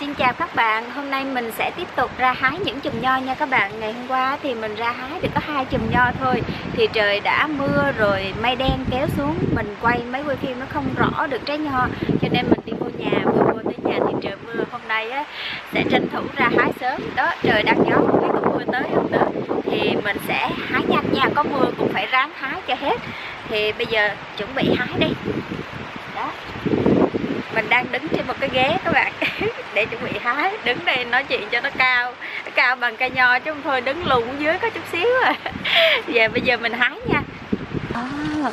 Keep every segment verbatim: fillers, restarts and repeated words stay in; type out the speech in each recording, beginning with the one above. Xin chào các bạn, hôm nay mình sẽ tiếp tục ra hái những chùm nho nha các bạn. Ngày hôm qua thì mình ra hái được có hai chùm nho thôi. Thì trời đã mưa rồi, mây đen kéo xuống, mình quay máy quay phim nó không rõ được trái nho, cho nên mình đi vô nhà, vừa vô tới nhà thì trời mưa. Hôm nay á, sẽ tranh thủ ra hái sớm. Đó, trời đang gió không biết có mưa tới không nữa. Thì mình sẽ hái nhanh nha, có mưa cũng phải ráng hái cho hết. Thì bây giờ chuẩn bị hái đi. Đó, mình đang đứng trên một cái ghế các bạn để chuẩn bị hái. Đứng đây nói chuyện cho nó cao, nó cao bằng cây nho chứ không thôi đứng lùn dưới có chút xíu à. Giờ bây giờ mình hái nha. Đó,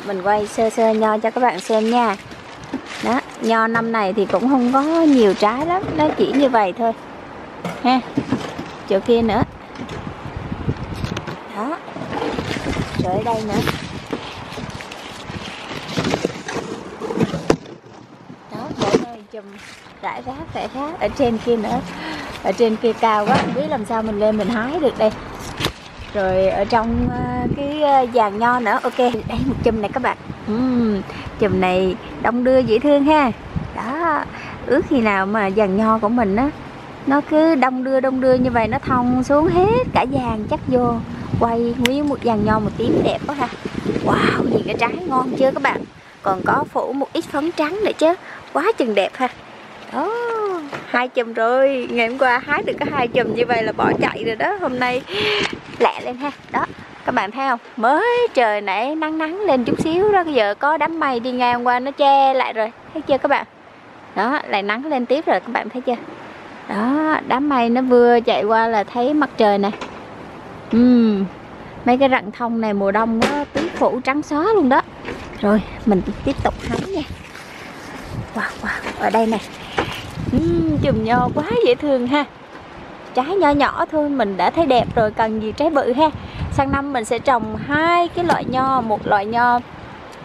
mình quay sơ sơ nho cho các bạn xem nha. Đó, nho năm này thì cũng không có nhiều trái lắm, nó chỉ như vậy thôi ha. Chỗ kia nữa. Đó, rồi ở đây nữa. Chùm rải rác rải rác ở trên kia nữa, ở trên kia cao quá không biết làm sao mình lên mình hái được đây. Rồi ở trong cái giàn nho nữa. Ok, đây một chùm này các bạn. uhm, Chùm này đông đưa dễ thương ha. Đó, ước khi nào mà giàn nho của mình á nó cứ đông đưa đông đưa như vậy, nó thông xuống hết cả giàn chắc vô quay nguyên một giàn nho một tím đẹp quá ha. Wow, nhìn cái trái ngon chưa các bạn. Còn có phủ một ít phấn trắng nữa chứ, quá chừng đẹp ha. Đó, hai chùm rồi. Ngày hôm qua hái được có hai chùm như vậy là bỏ chạy rồi đó. Hôm nay lẹ lên ha. Đó, các bạn thấy không? Mới trời nãy nắng nắng lên chút xíu đó, giờ có đám mây đi ngang qua nó che lại rồi. Thấy chưa các bạn? Đó, lại nắng lên tiếp rồi các bạn thấy chưa? Đó, đám mây nó vừa chạy qua là thấy mặt trời nè. uhm, Mấy cái rặng thông này mùa đông á, tuyết phủ trắng xóa luôn đó. Rồi, mình tiếp tục hái nha. Wow, wow, ở đây nè. uhm, Chùm nho quá dễ thương ha. Trái nho nhỏ thôi mình đã thấy đẹp rồi, cần gì trái bự ha. Sang năm mình sẽ trồng hai cái loại nho, một loại nho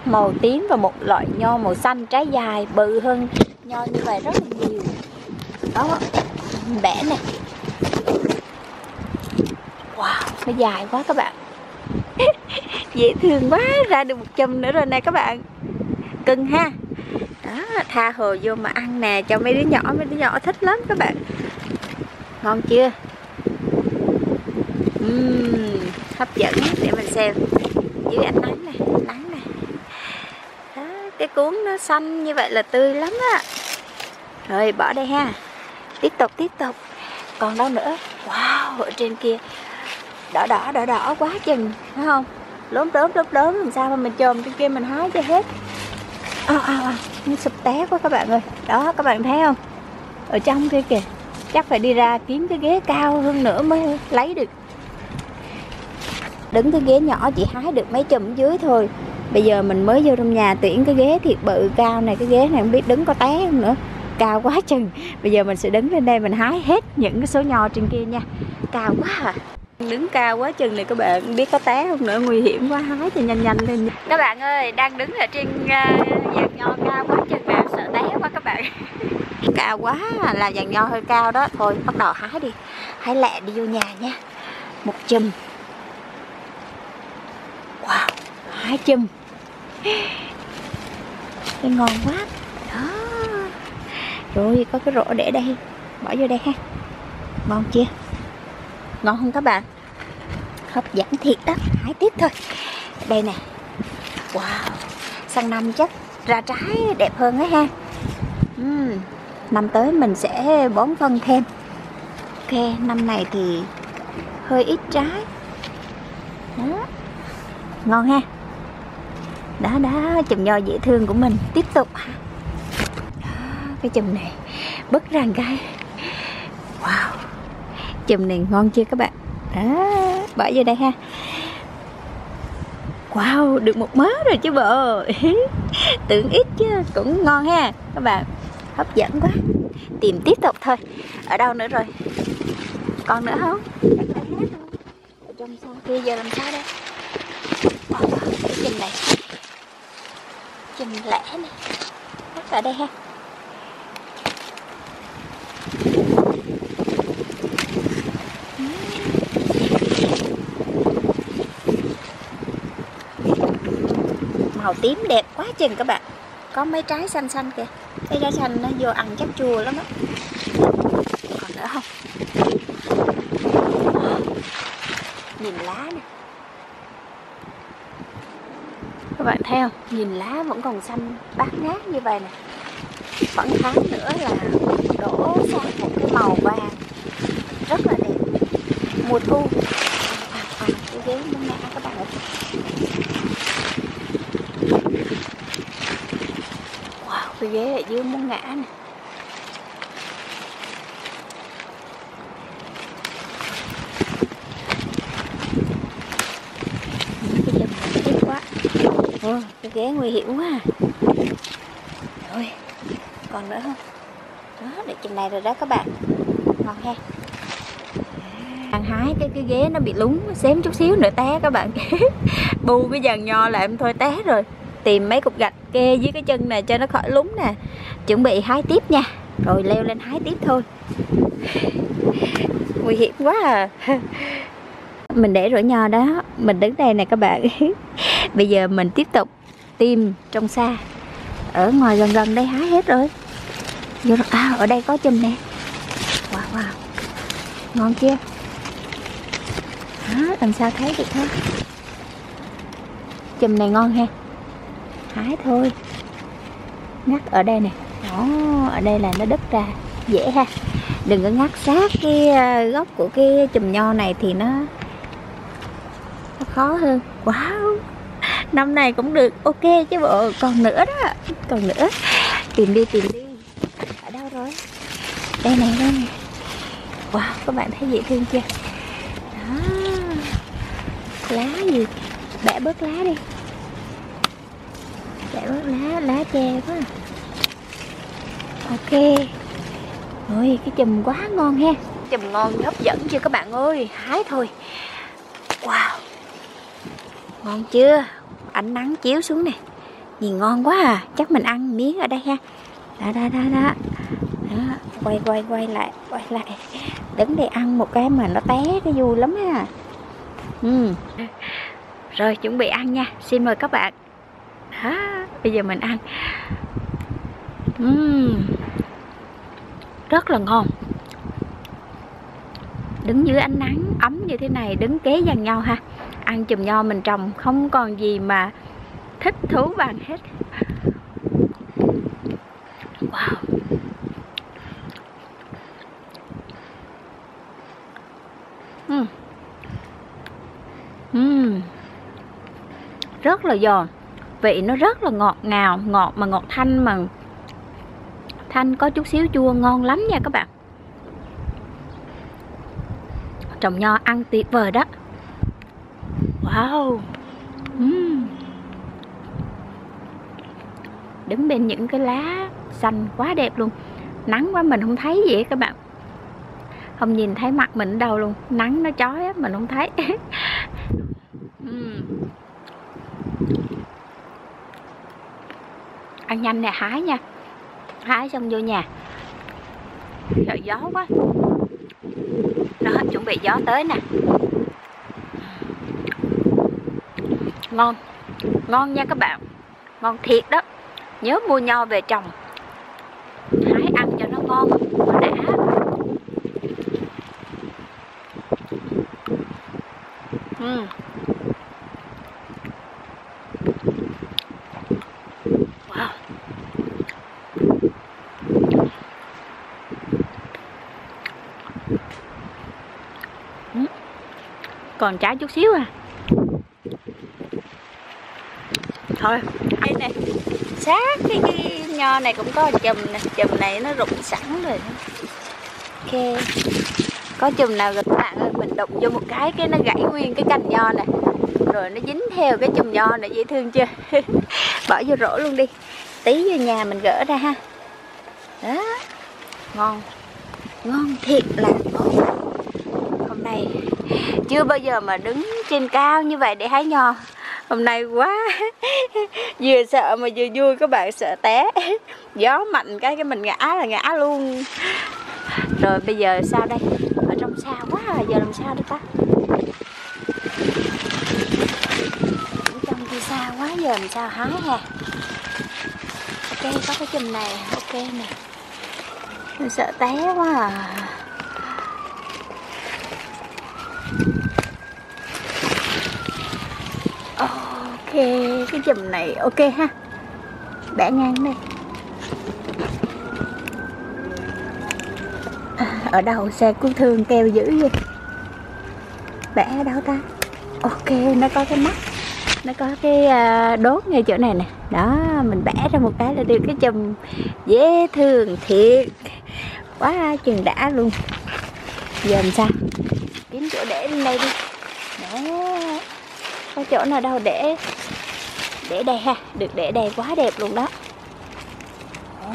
màu tím và một loại nho màu xanh, trái dài bự hơn nho như vậy rất là nhiều. Đó, bẻ nè. Wow, nó dài quá các bạn. Dễ thương quá, ra được một chùm nữa rồi nè các bạn. Cưng ha. Đó, tha hồ vô mà ăn nè cho mấy đứa nhỏ, mấy đứa nhỏ thích lắm các bạn. Ngon chưa? uhm, Hấp dẫn, để mình xem. Dưới ánh nắng nè, nắng nè. Đó, cái cuốn nó xanh như vậy là tươi lắm á. Rồi bỏ đây ha. Tiếp tục, tiếp tục. Còn đâu nữa. Wow, ở trên kia đỏ đỏ đỏ đỏ quá chừng, phải không? Lốm đốm lốm đốm làm sao mà mình chồm trên kia mình hái cho hết. Ô ô ô, nó sụp té quá các bạn ơi. Đó, các bạn thấy không? Ở trong kia kìa. Chắc phải đi ra kiếm cái ghế cao hơn nữa mới lấy được. Đứng cái ghế nhỏ chỉ hái được mấy chùm dưới thôi. Bây giờ mình mới vô trong nhà tuyển cái ghế thiệt bự cao này. Cái ghế này không biết đứng có té không nữa, cao quá chừng. Bây giờ mình sẽ đứng lên đây mình hái hết những cái số nho trên kia nha. Cao quá à. Đứng cao quá chừng này các bạn, không biết có té không nữa, nguy hiểm quá, hái cho nhanh nhanh lên. Các bạn ơi, đang đứng ở trên uh, giàn nho cao quá chừng nào, sợ té quá các bạn. Cao quá là giàn nho hơi cao đó. Thôi bắt đầu hái đi, hái lẹ đi vô nhà nha. Một chùm. Wow, hai chùm. Cái ngon quá. Đó. Rồi có cái rổ để đây, bỏ vô đây ha. Ngon chưa? Ngon không các bạn? Hấp dẫn thiệt đó, hái tiếp thôi. Đây nè. Wow, sang năm chắc ra trái đẹp hơn ấy ha. uhm, Năm tới mình sẽ bón phân thêm. Ok, năm này thì hơi ít trái. Đó, ngon ha. Đó, đó, chùm nho dễ thương của mình. Tiếp tục ha. Đó, cái chùm này bứt ra cái. Wow, chùm này ngon chưa các bạn? Đó, bỏ vô đây ha. Wow, được một mớ rồi chứ bộ. Tưởng ít chứ cũng ngon ha các bạn. Hấp dẫn quá. Tìm tiếp tục thôi. Ở đâu nữa rồi? Còn nữa không? Ở trong sau kia giờ làm sao đây? Wow, cái chùm này, chùm lẻ này, bắt ở đây ha. Màu tím đẹp quá chừng các bạn. Có mấy trái xanh xanh kìa. Cái trái xanh nó vô ăn chắc chua lắm á. lá này. Các bạn thấy không? Nhìn lá vẫn còn xanh bát ngát như vậy nè. Khoảng tháng nữa là đổ sang một cái màu vàng rất là đẹp. Mùa thu. À, à, cái ghế nó ngã các bạn ơi. Wow, cái ghế ở dưới muốn ngã nè. Ừ, cái ghế nguy hiểm quá à. Rồi, còn nữa không? Đó, để chừng này rồi đó các bạn. Ngon ha. Đang hái cái cái ghế nó bị lúng, xém chút xíu nữa té các bạn. Bu cái giàn nho là em thôi té rồi. Tìm mấy cục gạch kê dưới cái chân này cho nó khỏi lúng nè. Chuẩn bị hái tiếp nha. Rồi leo lên hái tiếp thôi. Nguy hiểm quá à. Mình để rổ nho đó, mình đứng đây nè các bạn. Bây giờ mình tiếp tục tìm trong xa. Ở ngoài gần gần đây hái hết rồi. Vô đó, à, ở đây có chùm nè. Wow, wow. Ngon chưa? Đó, làm sao thấy được hết. Chùm này ngon ha. Hái thôi. Ngắt ở đây nè. Đó, ở đây là nó đứt ra. Dễ ha. Đừng có ngắt sát cái gốc của cái chùm nho này thì nó, nó khó hơn. Wow. Năm này cũng được ok chứ bộ. Còn nữa đó. Còn nữa. Tìm đi tìm đi. Ở đâu rồi? Đây này đây này. Wow, các bạn thấy dễ thương chưa? Đó. Lá gì? Bẻ bớt lá đi. Bẻ bớt lá. Lá che quá. Ok. Ôi, cái chùm quá ngon ha. Chùm ngon hấp dẫn chưa các bạn ơi. Hái thôi. Wow. Ngon chưa? Ánh nắng chiếu xuống nè. Nhìn ngon quá à. Chắc mình ăn miếng ở đây ha. Đó đó đó đó. Đó. Quay quay quay lại. Quay lại. Đứng đây ăn một cái mà nó té cái vui lắm ha. Ừ. Rồi chuẩn bị ăn nha. Xin mời các bạn. Đó. Bây giờ mình ăn. Ừ. Rất là ngon. Đứng dưới ánh nắng ấm như thế này, đứng kế giằng nhau ha. Ăn chùm nho mình trồng không còn gì mà thích thú bằng hết. Wow. Uhm. Uhm. Rất là giòn. Vị nó rất là ngọt ngào. Ngọt mà ngọt thanh mà. Thanh có chút xíu chua, ngon lắm nha các bạn. Trồng nho ăn tuyệt vời đó. Wow. Uhm. Đứng bên những cái lá xanh quá đẹp luôn. Nắng quá mình không thấy gì các bạn. Không nhìn thấy mặt mình ở đâu luôn. Nắng nó chói á, mình không thấy. Uhm. Ăn nhanh nè, hái nha. Hái xong vô nhà. Trời gió quá. Đó, chuẩn bị gió tới nè. Ngon. Ngon nha các bạn. Ngon thiệt đó. Nhớ mua nho về trồng. Hái ăn cho nó ngon. Đã. Uhm. Wow. Còn trái chút xíu à. Thôi đây này. Sát cái, cái nho này cũng có chùm nè. Chùm này nó rụng sẵn rồi. Ok. Có chùm nào rồi các bạn ơi. Mình đụng vô một cái cái nó gãy nguyên cái cành nho nè. Rồi nó dính theo cái chùm nho này. Dễ thương chưa? Bỏ vô rổ luôn đi. Tí vô nhà mình gỡ ra ha. Đó. Ngon. Ngon thiệt là ngon. Hôm nay chưa bao giờ mà đứng trên cao như vậy để hái nho. Hôm nay quá. Vừa sợ mà vừa vui các bạn, sợ té. Gió mạnh cái cái mình ngã là ngã luôn. Rồi bây giờ sao đây? Ở trong sao quá à, giờ làm sao đây ta? Ở trong kia sao quá, giờ làm sao hái ha. Ok, có cái chùm này, ok nè. Mình sợ té quá à. thì cái chùm này ok ha, bẻ ngang đây. Ở đầu xe cứu thương kêu dữ vậy, bẻ ở đâu ta? Ok, nó có cái mắt, nó có cái đốt ngay chỗ này nè. Đó, mình bẻ ra một cái là được cái chùm dễ thương thiệt, quá chừng đã luôn. Giờ làm sao? Kiếm chỗ để lên đây đi. Đó, có chỗ nào đâu để để đây ha, được để đây quá đẹp luôn đó.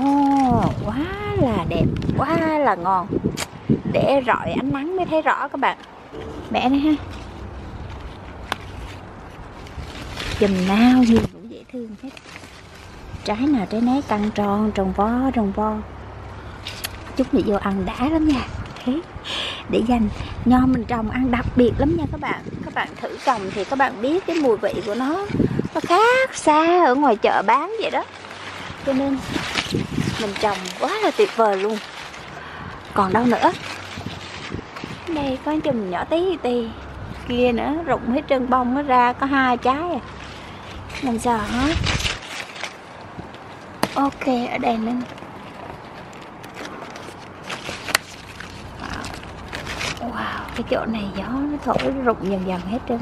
Oh, quá là đẹp, quá là ngon. Để rọi ánh nắng mới thấy rõ các bạn. Bẻ này ha, chùm nào nhìn cũng dễ thương hết, trái nào trái nấy căng tròn tròn vo tròn vo. Chút nữa vô ăn đã lắm nha. Thế để dành nho mình trồng ăn đặc biệt lắm nha các bạn. Các bạn thử trồng thì các bạn biết cái mùi vị của nó nó khác xa ở ngoài chợ bán vậy đó, cho nên mình trồng quá là tuyệt vời luôn. Còn đâu nữa, đây có chùm nhỏ tí tí kia nữa, rụng hết trơn bông nó ra có hai trái à. Làm sao hết. Ok, ở đây nữa. Wow. Wow, cái chỗ này gió nó thổi nó rụng dần dần hết trơn.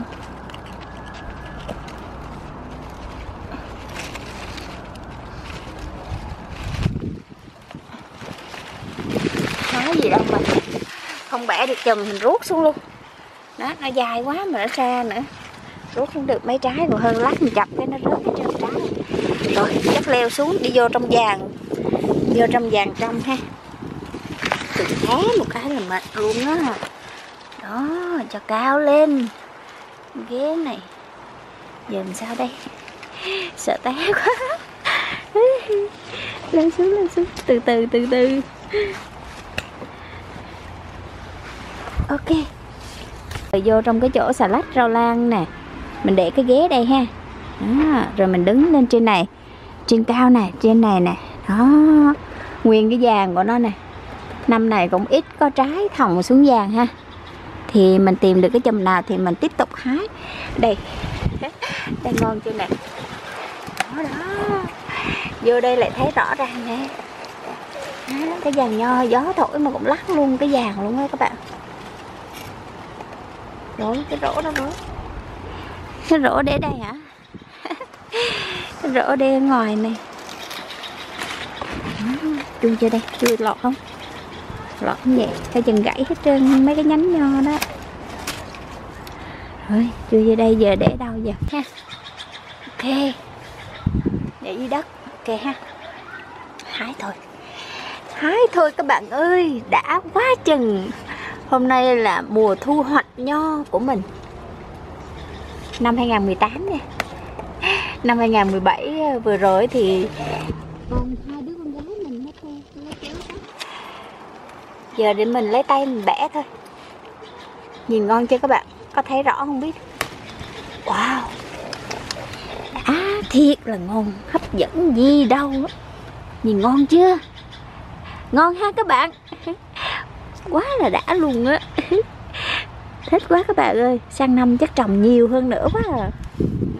Nói gì đâu mà không bẻ được chùm mình rút xuống luôn. Đó, nó dài quá mà nó xa nữa, rút không được mấy trái, còn hơn lát mình chập cái nó rớt hết trơn trái. Rồi chắc leo xuống đi vô trong vàng, vô trong vàng trong ha. Tự hé một cái là mệt luôn đó. Đó, cho cao lên ghế này. Giờ làm sao đây? Sợ té quá. Lên xuống, lên xuống, từ từ, từ từ. Ok, vô trong cái chỗ xà lách rau lan nè, mình để cái ghế đây ha. Đó, rồi mình đứng lên trên này, trên cao này, trên này nè. Đó, nguyên cái vàng của nó nè. Năm này cũng ít có trái thòng xuống vàng ha, thì mình tìm được cái chùm nào thì mình tiếp tục hái. Đây, đây ngon chưa nè. Đó, đó, vô đây lại thấy rõ ràng nè. Đó, cái vàng nho gió thổi mà cũng lắc luôn cái vàng luôn á các bạn. Rồi cái rổ đó nữa, cái rổ để đây hả? Cái rổ để ngoài này. Chui chưa đây, chui lọt không? Lọt không vậy, cái chừng gãy hết trơn mấy cái nhánh nho đó. Rồi chui vô đây, giờ để đâu giờ ha? Ok, để dưới đất, ok ha. Hái thôi, hái thôi các bạn ơi, đã quá chừng. Hôm nay là mùa thu hoạch nho của mình. Năm hai không một tám nè. Năm hai không một bảy vừa rồi thì còn hai đứa con gái mình nó kéo tóc. Giờ để mình lấy tay mình bẻ thôi. Nhìn ngon chưa các bạn? Có thấy rõ không biết. Wow, đã thiệt là ngon, hấp dẫn gì đâu. Nhìn ngon chưa? Ngon ha các bạn. Quá là đã luôn á. Thích quá các bạn ơi. Sang năm chắc trồng nhiều hơn nữa quá à.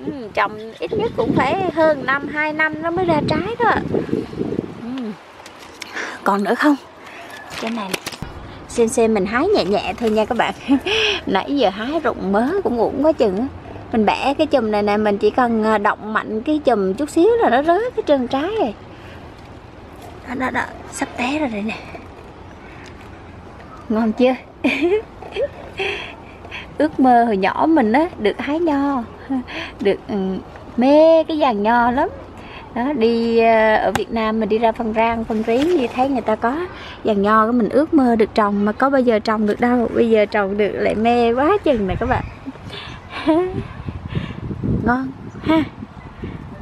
Ừ, trồng ít nhất cũng phải hơn năm, hai năm nó mới ra trái đó. Ừ. Còn nữa không? Cái này xem xem mình hái nhẹ nhẹ thôi nha các bạn. Nãy giờ hái rụng mớ cũng uổng quá chừng á. Mình bẻ cái chùm này nè, mình chỉ cần động mạnh cái chùm chút xíu là nó rớt cái trơn trái rồi. Đó, đó, đó, sắp té rồi đây nè. Ngon chưa? Ước mơ hồi nhỏ mình á, được hái nho, được mê cái dàn nho lắm đó. Đi ở Việt Nam mình đi ra Phan Rang, Phan Rí thì thấy người ta có dàn nho, mình ước mơ được trồng mà có bao giờ trồng được đâu. Bây giờ trồng được lại mê quá chừng này các bạn. Ngon ha,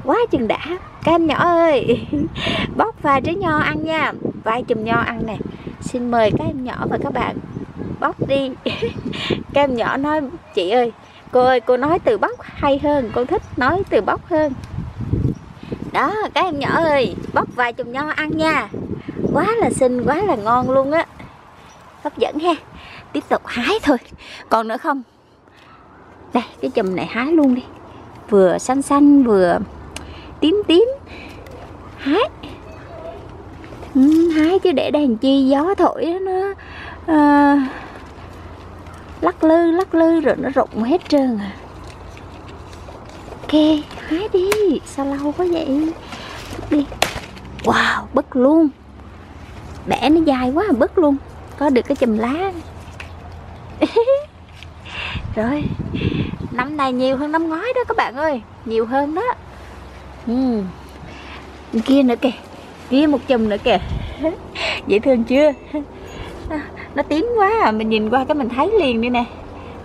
quá chừng đã. Các em nhỏ ơi, bóc vài trái nho ăn nha, vài chùm nho ăn nè. Xin mời các em nhỏ và các bạn bóc đi. Các em nhỏ nói chị ơi, cô ơi, cô nói từ bóc hay hơn, con thích nói từ bóc hơn. Đó, các em nhỏ ơi, bóc vài chùm nho ăn nha. Quá là xinh, quá là ngon luôn á. Hấp dẫn ha. Tiếp tục hái thôi. Còn nữa không? Đây, cái chùm này hái luôn đi. vừa xanh xanh vừa tím tím. Hái hái chứ để đèn chi gió thổi nó à, lắc lư lắc lư rồi nó rụng hết trơn à. Ok, hái đi, sao lâu quá vậy, thức đi. Wow, bứt luôn, bẻ nó dài quá bứt luôn, có được cái chùm lá. Rồi, năm này nhiều hơn năm ngoái đó các bạn ơi, nhiều hơn đó. Uhm. Kia nữa kìa, kia một chùm nữa kìa. Dễ thương chưa? Nó tím quá à, mình nhìn qua cái mình thấy liền đi nè.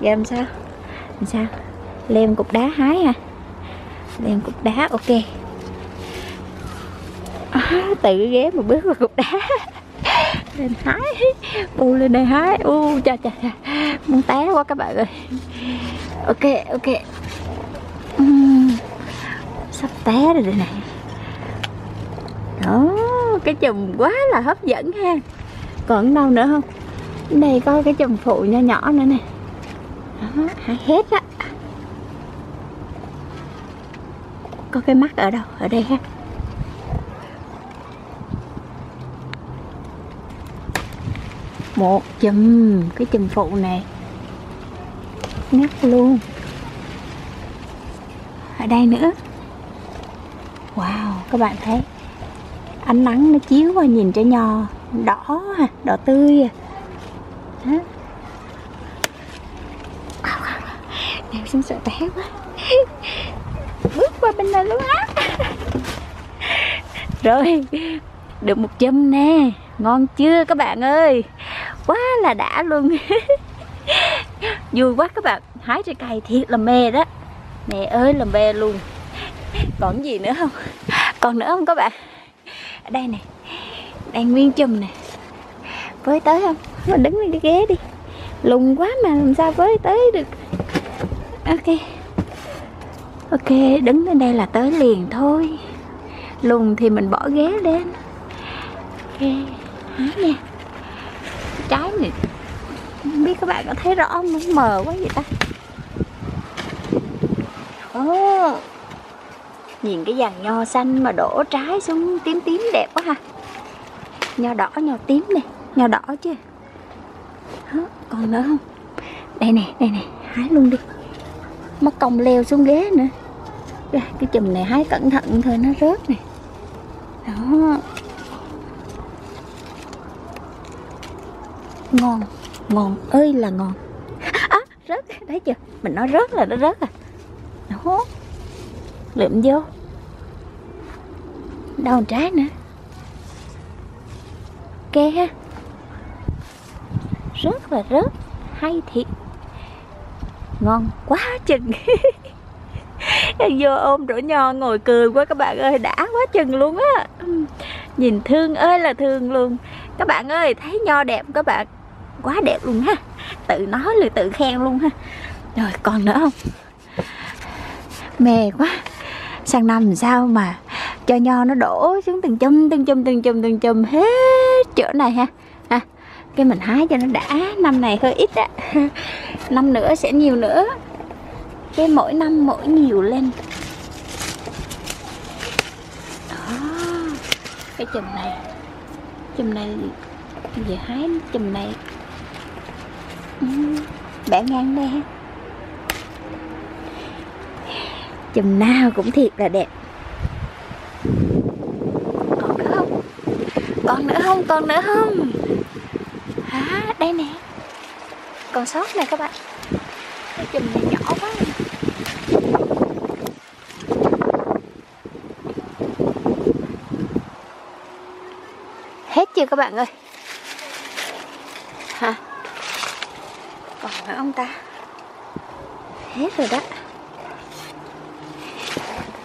Giờ làm sao? Làm sao? Lem cục đá hái à? Lem cục đá, ok. À, tự ghé một bước vào cục đá. Lên hái, u lên đây hái, u chà chà chà, muốn té quá các bạn ơi. Ok ok, uhm, sắp té rồi đây này. Đó, cái chùm quá là hấp dẫn ha. Còn đâu nữa không? Đây có cái chùm phụ nho nhỏ nữa nè. Đó, hái hết á. Có cái mắt ở đâu? Ở đây ha. Một chùm, cái chùm phụ này ngắt luôn. Ở đây nữa. Wow, các bạn thấy ánh nắng nó chiếu qua nhìn trái nho đỏ, đỏ tươi. Đó. Em xin sợ té quá. Bước qua bên này luôn á. Rồi, được một chùm nè, ngon chưa các bạn ơi, quá là đã luôn. Vui quá các bạn, hái trái cây thiệt là mê đó. Mẹ ơi là mê luôn. Còn gì nữa không? Còn nữa không các bạn? Ở đây nè, đang nguyên chùm nè. Với tới không? Mình đứng lên cái ghế đi. Lùng quá mà làm sao với tới được. Ok. Ok, đứng lên đây là tới liền thôi. Lùng thì mình bỏ ghế lên. Ok, hái nha. Trái này không biết các bạn có thấy rõ không? Nó mờ quá vậy ta. Oh, nhìn cái dàn nho xanh mà đổ trái xuống tím tím đẹp quá ha. Nho đỏ, nho tím nè, nho đỏ chứ. Đó, còn nữa không? Đây nè, đây nè, hái luôn đi. Mất công leo xuống ghế nữa. Cái chùm này hái cẩn thận thôi nó rớt nè. Đó. Ngon, ngon ơi là ngon. À, rớt, thấy chưa? Mình nói rớt là nó rớt à. Đó. Lượm vô. Đâu trái nữa. Ok ha. Rớt là rớt, hay thiệt. Ngon quá chừng. Vô ôm rổ nho ngồi cười quá các bạn ơi, đã quá chừng luôn á. Nhìn thương ơi là thương luôn. Các bạn ơi, thấy nho đẹp các bạn, quá đẹp luôn ha. Tự nói lời tự khen luôn ha. Rồi còn nữa không? Mè quá. Sang năm sao mà cho nho nó đổ xuống từng chùm từng chùm từng chùm từng chùm hết chỗ này ha. Ha. Cái mình hái cho nó đã, năm này hơi ít á. Năm nữa sẽ nhiều nữa. Cái mỗi năm mỗi nhiều lên. Đó. Cái chùm này. Chùm này về hái chùm này. Bẻ ngang đây ha. Chùm nào cũng thiệt là đẹp. Còn nữa không? Còn nữa không? Còn nữa không? À, đây nè. Còn sót nè các bạn. Cái chùm này nhỏ quá. Hết chưa các bạn ơi? Hả? Còn nữa ông ta? Hết rồi đó.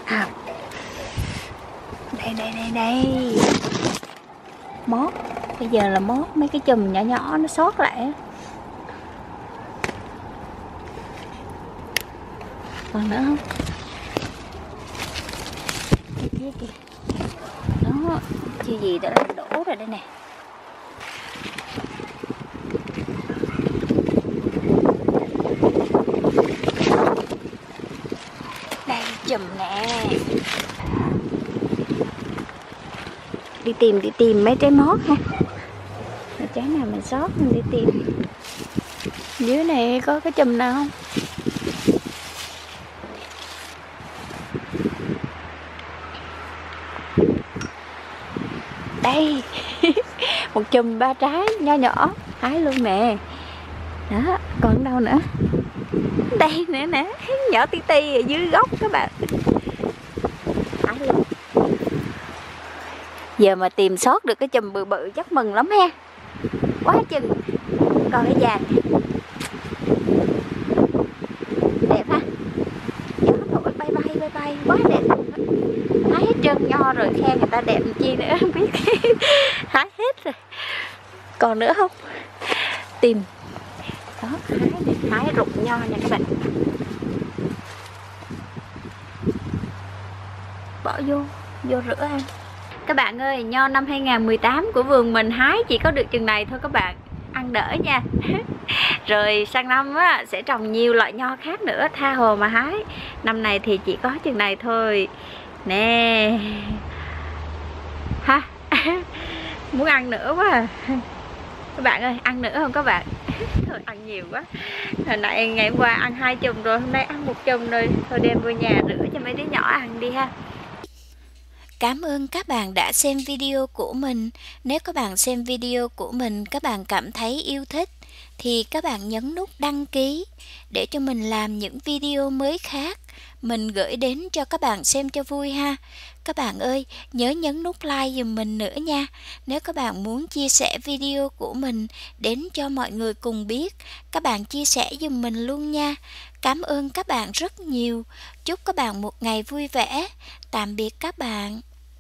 À. Đây đây đây đây. Mót. Bây giờ là mót mấy cái chùm nhỏ nhỏ nó sót lại. Còn nữa không? Đó, chưa gì đã đổ rồi đây nè. Đây giùm nè. Đi tìm, đi tìm mấy trái mót ha. Mấy trái nào mình sót mình đi tìm. Dưới này có cái chùm nào không? Đây. Một chùm ba trái nho nhỏ, hái luôn nè. Đó, còn đâu nữa? Đây nữa nè, nhỏ tí ti ở dưới gốc các bạn. Hái luôn. Giờ mà tìm sót được cái chùm bự bự chắc mừng lắm ha. Quá chừng. Còn cái vàng. Đẹp ha. Gió thổi bay bay bay bay, quá đẹp. Hái hết trơn nho rồi, khen người ta đẹp chi nữa không biết. Hái hết rồi. Còn nữa không? Tìm. Đó, hái, hái rụng nho nha các bạn. Bỏ vô, vô rửa ăn. Các bạn ơi, nho năm hai nghìn không trăm mười tám của vườn mình hái chỉ có được chừng này thôi các bạn. Ăn đỡ nha. Rồi sang năm á, sẽ trồng nhiều loại nho khác nữa, tha hồ mà hái. Năm này thì chỉ có chừng này thôi nè. Ha. Muốn ăn nữa quá à. Các bạn ơi, ăn nữa không các bạn? Thôi ăn nhiều quá. Hồi nãy ngày hôm qua ăn hai chùm rồi, hôm nay ăn một chùm rồi. Thôi đem vô nhà rửa cho mấy đứa nhỏ ăn đi ha. Cảm ơn các bạn đã xem video của mình. Nếu các bạn xem video của mình, các bạn cảm thấy yêu thích thì các bạn nhấn nút đăng ký để cho mình làm những video mới khác, mình gửi đến cho các bạn xem cho vui ha. Các bạn ơi, nhớ nhấn nút like giùm mình nữa nha. Nếu các bạn muốn chia sẻ video của mình đến cho mọi người cùng biết, các bạn chia sẻ giùm mình luôn nha. Cảm ơn các bạn rất nhiều. Chúc các bạn một ngày vui vẻ. Tạm biệt các bạn.